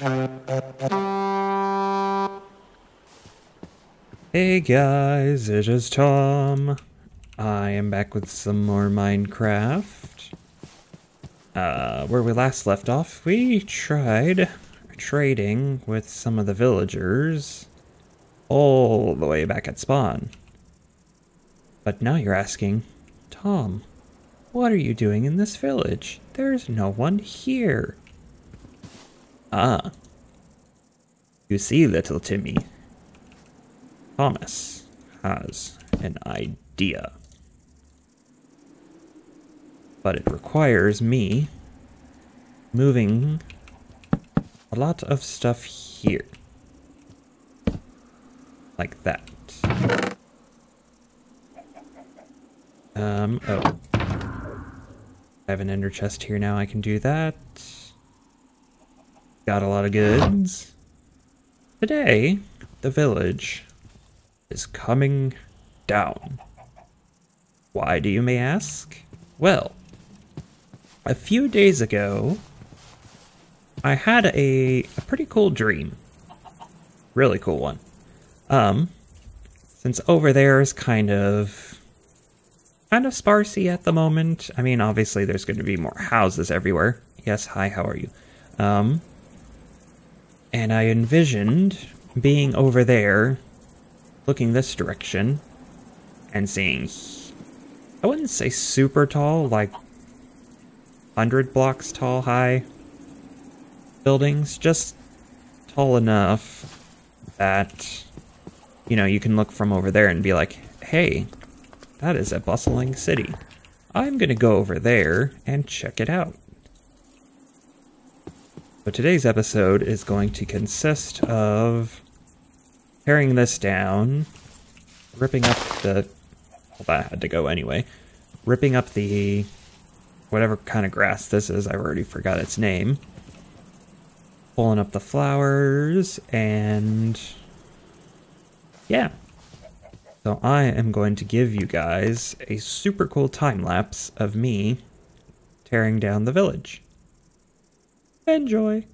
Hey guys, it is Tom. I am back with some more Minecraft. Where we last left off, we tried trading with some of the villagers all the way back at spawn. But now you're asking, Tom, what are you doing in this village? There's no one here. Ah. You see, little Timmy, Thomas has an idea, but it requires me moving a lot of stuff here, like that. Oh, I have an ender chest here now, I can do that. Got a lot of goods. Today, the village is coming down. Why, do you may ask? Well, a few days ago, I had a pretty cool dream. Really cool one. Since over there is kind of sparsy at the moment. I mean, obviously there's going to be more houses everywhere. Yes, hi, how are you? And I envisioned being over there, looking this direction, and seeing, I wouldn't say super tall, like 100 blocks tall high buildings, just tall enough that, you know, you can look from over there and be like, hey, that is a bustling city. I'm gonna go over there and check it out. So today's episode is going to consist of tearing this down, ripping up the, well, that had to go anyway, ripping up the whatever kind of grass this is, I've already forgot its name, pulling up the flowers, and yeah. So I am going to give you guys a super cool time lapse of me tearing down the village. Enjoy.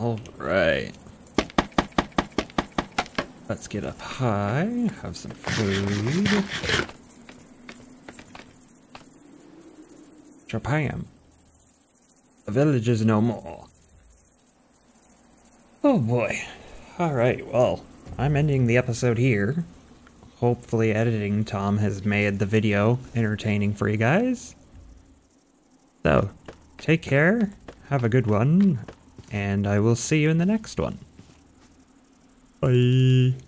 Alright. Let's get up high, have some food. Trapam. The village is no more. Oh boy. Alright, well, I'm ending the episode here. Hopefully editing Tom has made the video entertaining for you guys. So, take care, have a good one. And I will see you in the next one. Bye.